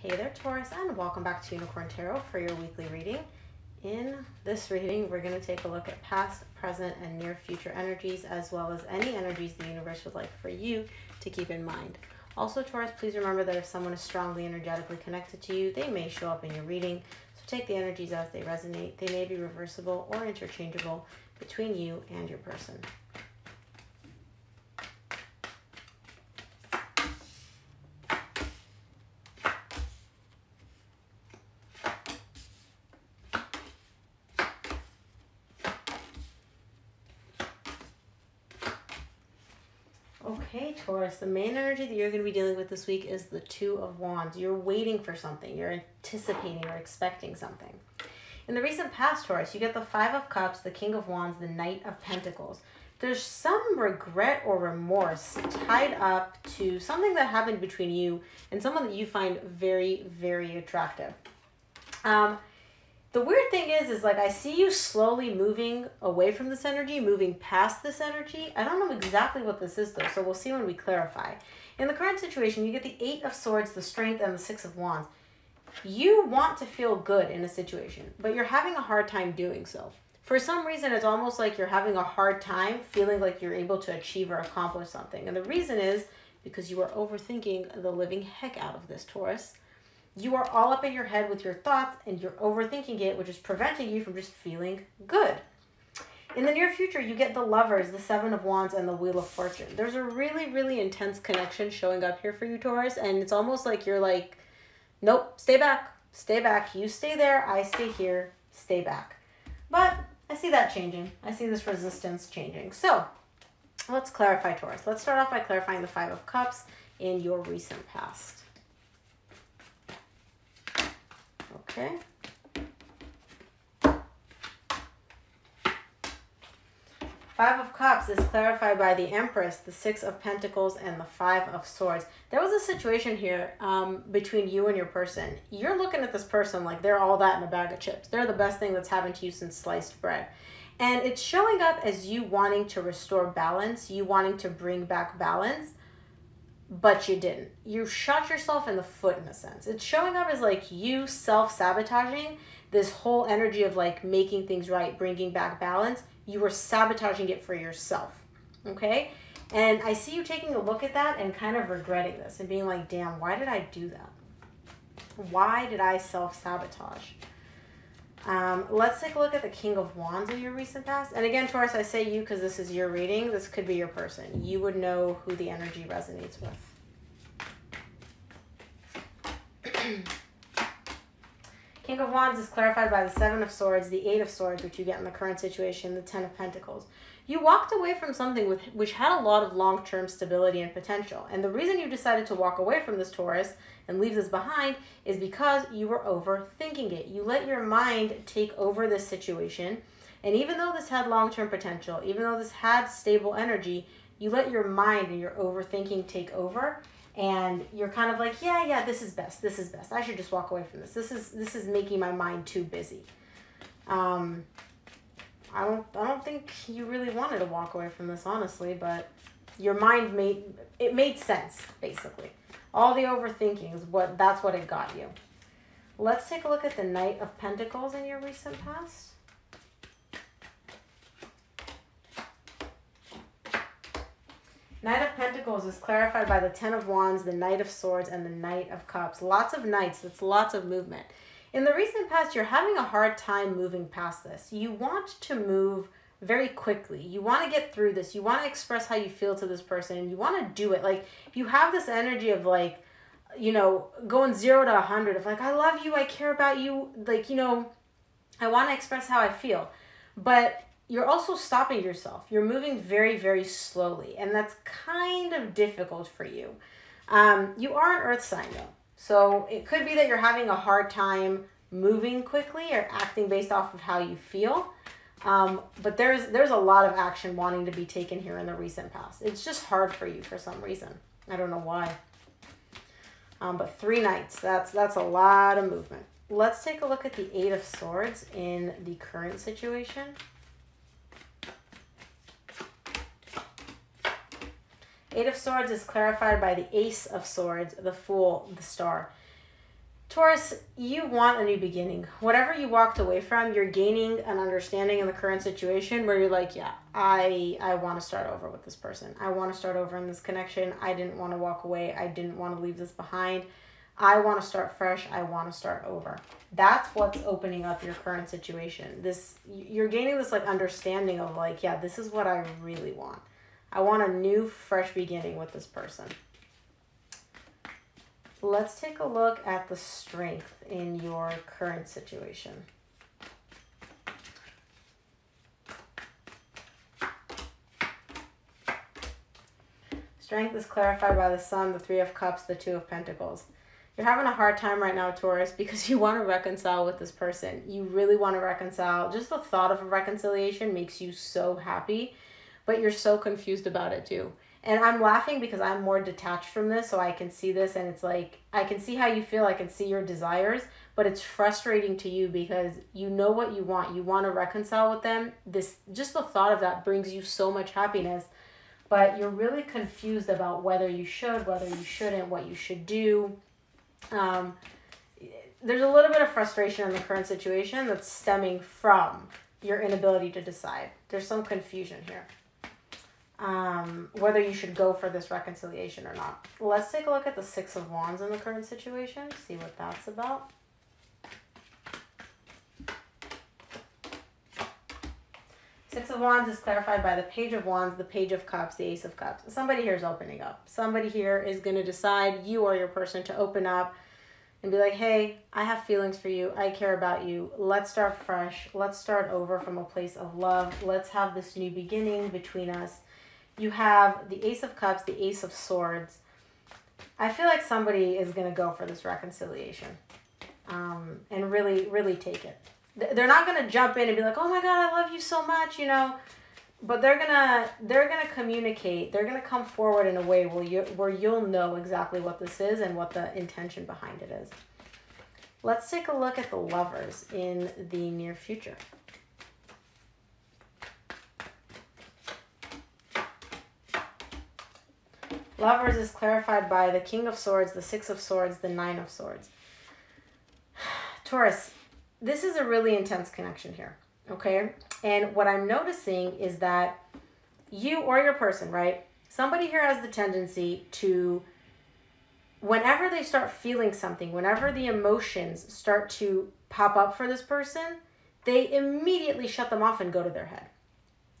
Hey there, Taurus, and welcome back to Younicorn Tarot for your weekly reading. In this reading, we're going to take a look at past, present, and near future energies, as well as any energies the universe would like for you to keep in mind. Also, Taurus, please remember that if someone is strongly energetically connected to you, they may show up in your reading, so take the energies as they resonate. They may be reversible or interchangeable between you and your person. Okay, Taurus, the main energy that you're going to be dealing with this week is the Two of Wands. You're waiting for something. You're anticipating or expecting something. In the recent past, Taurus, you get the Five of Cups, the King of Wands, the Knight of Pentacles. There's some regret or remorse tied up to something that happened between you and someone that you find very, very attractive. The weird thing is like I see you slowly moving away from this energy, moving past this energy. I don't know exactly what this is though, so we'll see when we clarify. In the current situation, you get the Eight of Swords, the Strength, and the Six of Wands. You want to feel good in a situation, but you're having a hard time doing so. For some reason, it's almost like you're having a hard time feeling like you're able to achieve or accomplish something. And the reason is because you are overthinking the living heck out of this, Taurus. You are all up in your head with your thoughts and you're overthinking it, which is preventing you from just feeling good. In the near future, you get the Lovers, the Seven of Wands, and the Wheel of Fortune. There's a really, really intense connection showing up here for you, Taurus, and it's almost like you're like, nope, stay back, stay back. You stay there, I stay here, stay back. But I see that changing. I see this resistance changing. So let's clarify, Taurus. Let's start off by clarifying the Five of Cups in your recent past. Okay. Five of Cups is clarified by the Empress, the Six of Pentacles, and the Five of Swords. There was a situation here between you and your person. You're looking at this person like they're all that in a bag of chips. They're the best thing that's happened to you since sliced bread. And it's showing up as you wanting to restore balance, you wanting to bring back balance, but you didn't. You shot yourself in the foot in a sense. It's showing up as like you self-sabotaging this whole energy of like making things right, bringing back balance. You were sabotaging it for yourself, okay? And I see you taking a look at that and kind of regretting this and being like, damn, why did I do that? Why did I self-sabotage? Let's take a look at the King of Wands in your recent past. And again, Taurus, I say you because this is your reading. This could be your person. You would know who the energy resonates with. King of Wands is clarified by the Seven of Swords, the Eight of Swords, which you get in the current situation, the Ten of Pentacles. You walked away from something which had a lot of long-term stability and potential. And the reason you decided to walk away from this, Taurus, and leave this behind is because you were overthinking it. You let your mind take over this situation. And even though this had long-term potential, even though this had stable energy, you let your mind and your overthinking take over. And you're kind of like, yeah, this is best. This is best. I should just walk away from this. This is making my mind too busy. I don't think you really wanted to walk away from this, honestly, but your mind made sense, basically. All the overthinking is that's what it got you. Let's take a look at the Knight of Pentacles in your recent past. Knight of Pentacles is clarified by the Ten of Wands, the Knight of Swords, and the Knight of Cups. Lots of knights. That's lots of movement. In the recent past, you're having a hard time moving past this. You want to move very quickly. You want to get through this. You want to express how you feel to this person, and you want to do it. Like, you have this energy of, like, you know, going 0 to 100 of, like, I love you, I care about you. Like, you know, I want to express how I feel. But you're also stopping yourself. You're moving very, very slowly, and that's kind of difficult for you. You are an earth sign, though, so it could be that you're having a hard time moving quickly or acting based off of how you feel, but there's a lot of action wanting to be taken here in the recent past. It's just hard for you for some reason. I don't know why, but 3 nights, that's a lot of movement. Let's take a look at the Eight of Swords in the current situation. Eight of Swords is clarified by the Ace of Swords, the Fool, the Star. Taurus, you want a new beginning. Whatever you walked away from, you're gaining an understanding in the current situation where you're like, yeah, I want to start over with this person. I want to start over in this connection. I didn't want to walk away. I didn't want to leave this behind. I want to start fresh. I want to start over. That's what's opening up your current situation. This, you're gaining this like understanding of like, yeah, this is what I really want. I want a new, fresh beginning with this person. Let's take a look at the strength in your current situation. Strength is clarified by the Sun, the Three of Cups, the Two of Pentacles. You're having a hard time right now, Taurus, because you want to reconcile with this person. You really want to reconcile. Just the thought of a reconciliation makes you so happy, but you're so confused about it too. And I'm laughing because I'm more detached from this, so I can see this, and it's like, I can see how you feel, I can see your desires, but it's frustrating to you because you know what you want to reconcile with them. This, just the thought of that brings you so much happiness, but you're really confused about whether you should, whether you shouldn't, what you should do. There's a little bit of frustration in the current situation that's stemming from your inability to decide. There's some confusion here. Whether you should go for this reconciliation or not. Let's take a look at the Six of Wands in the current situation, see what that's about. Six of Wands is clarified by the Page of Wands, the Page of Cups, the Ace of Cups. Somebody here is opening up. Somebody here is going to decide, you are your person to open up and be like, hey, I have feelings for you. I care about you. Let's start fresh. Let's start over from a place of love. Let's have this new beginning between us. You have the Ace of Cups, the Ace of Swords. I feel like somebody is going to go for this reconciliation and really take it. They're not going to jump in and be like, oh my God, I love you so much, you know, but they're going to communicate. They're going to come forward in a way where you'll know exactly what this is and what the intention behind it is. Let's take a look at the Lovers in the near future. Lovers is clarified by the King of Swords, the Six of Swords, the Nine of Swords. Taurus, this is a really intense connection here, okay? And what I'm noticing is that you or your person, right? Somebody here has the tendency to, whenever they start feeling something, whenever the emotions start to pop up for this person, they immediately shut them off and go to their head.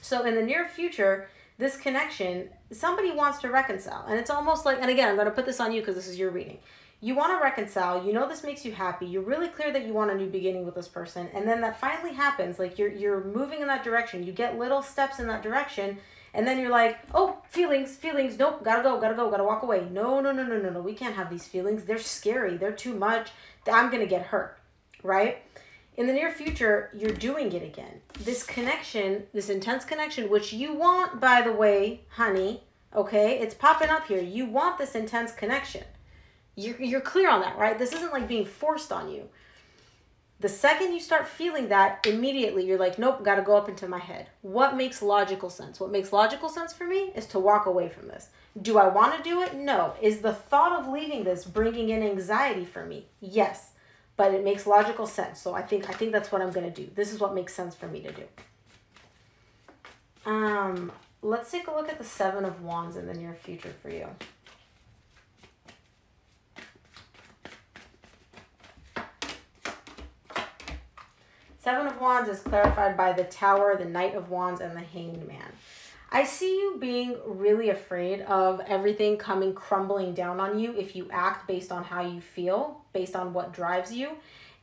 So in the near future, this connection, somebody wants to reconcile. And it's almost like, and again, I'm going to put this on you because this is your reading. You want to reconcile. You know this makes you happy. You're really clear that you want a new beginning with this person. And then that finally happens. Like you're moving in that direction. You get little steps in that direction. And then you're like, oh, feelings, feelings. Nope, gotta go, gotta walk away. No. We can't have these feelings. They're scary. They're too much. I'm going to get hurt, right? In the near future, you're doing it again. This connection, this intense connection, which you want, by the way, honey, okay? It's popping up here. You want this intense connection. You're clear on that, right? This isn't like being forced on you. The second you start feeling that, immediately you're like, nope, gotta go up into my head. What makes logical sense? What makes logical sense for me is to walk away from this. Do I want to do it? No. Is the thought of leaving this bringing in anxiety for me? Yes. But it makes logical sense. So I think that's what I'm going to do. This is what makes sense for me to do. Let's take a look at the Seven of Wands in the near future for you. Seven of Wands is clarified by the Tower, the Knight of Wands, and the Hanged Man. I see you being really afraid of everything coming crumbling down on you if you act based on how you feel, based on what drives you,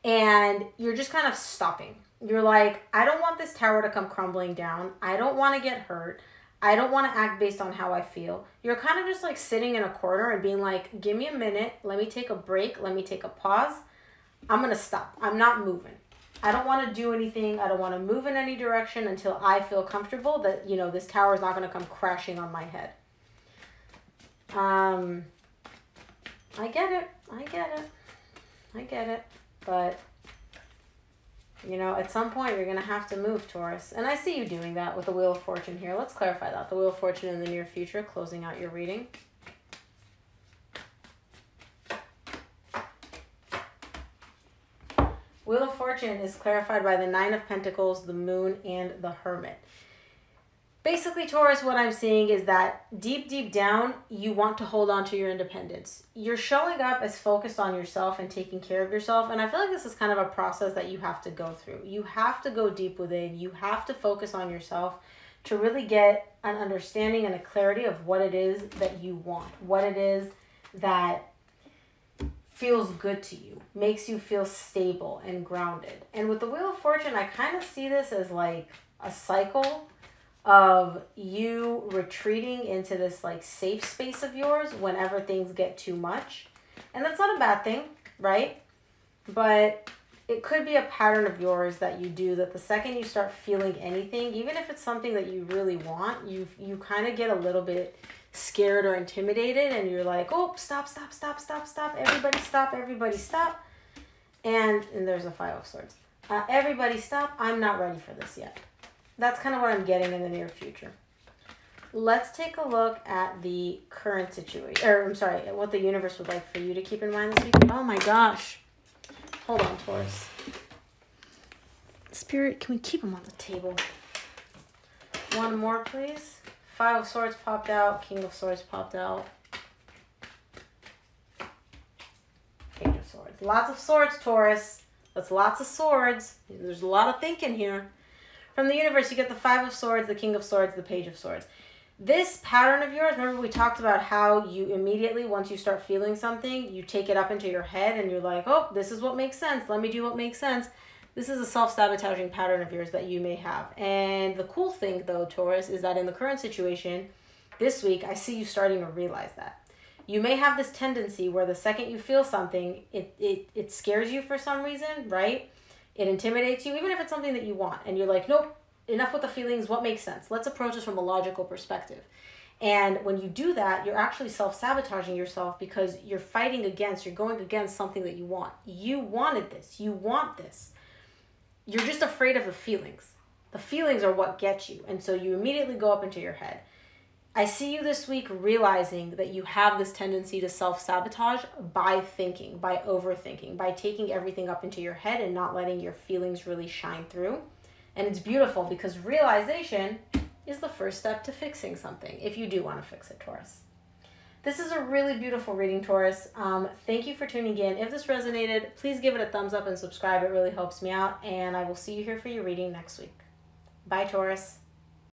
and you're just kind of stopping. You're like, I don't want this tower to come crumbling down. I don't want to get hurt. I don't want to act based on how I feel. You're kind of just like sitting in a corner and being like, give me a minute. Let me take a break. Let me take a pause. I'm going to stop. I'm not moving. I don't want to do anything. I don't want to move in any direction until I feel comfortable that, you know, this tower is not going to come crashing on my head. I get it. But, you know, at some point you're going to have to move, Taurus. And I see you doing that with the Wheel of Fortune here. Let's clarify that. The Wheel of Fortune in the near future, closing out your reading. Wheel of Fortune is clarified by the Nine of Pentacles, the Moon, and the Hermit. Basically, Taurus, what I'm seeing is that deep, deep down, you want to hold on to your independence. You're showing up as focused on yourself and taking care of yourself. And I feel like this is kind of a process that you have to go through. You have to go deep within. You have to focus on yourself to really get an understanding and a clarity of what it is that you want, what it is that feels good to you, makes you feel stable and grounded. And with the Wheel of Fortune, I kind of see this as like a cycle of you retreating into this like safe space of yours whenever things get too much. And that's not a bad thing, right? But it could be a pattern of yours that you do that the second you start feeling anything, even if it's something that you really want, you kind of get a little bit scared or intimidated and you're like, oh, stop, everybody stop, and there's a Five of Swords. Everybody stop, I'm not ready for this yet. That's kind of what I'm getting in the near future. Let's take a look at the current situation, or I'm sorry, what the universe would like for you to keep in mind this week. Oh my gosh. Hold on, Taurus. Spirit, can we keep them on the table? One more, please. Five of Swords popped out. King of Swords popped out. King of Swords. Lots of swords, Taurus. That's lots of swords. There's a lot of thinking here. From the universe, you get the Five of Swords, the King of Swords, the Page of Swords. This pattern of yours, remember we talked about how you immediately, once you start feeling something, you take it up into your head and you're like, oh, this is what makes sense. Let me do what makes sense. This is a self-sabotaging pattern of yours that you may have. And the cool thing, though, Taurus, is that in the current situation, this week, I see you starting to realize that. You may have this tendency where the second you feel something, it scares you for some reason, right? It intimidates you, even if it's something that you want. And you're like, nope, enough with the feelings. What makes sense? Let's approach this from a logical perspective. And when you do that, you're actually self-sabotaging yourself because you're fighting against, you're going against something that you want. You wanted this. You want this. You're just afraid of the feelings. The feelings are what get you. And so you immediately go up into your head. I see you this week realizing that you have this tendency to self-sabotage by thinking, by overthinking, by taking everything up into your head and not letting your feelings really shine through. And it's beautiful because realization is the first step to fixing something, if you do want to fix it, Taurus. This is a really beautiful reading, Taurus. Thank you for tuning in. If this resonated, please give it a thumbs up and subscribe. It really helps me out. And I will see you here for your reading next week. Bye, Taurus.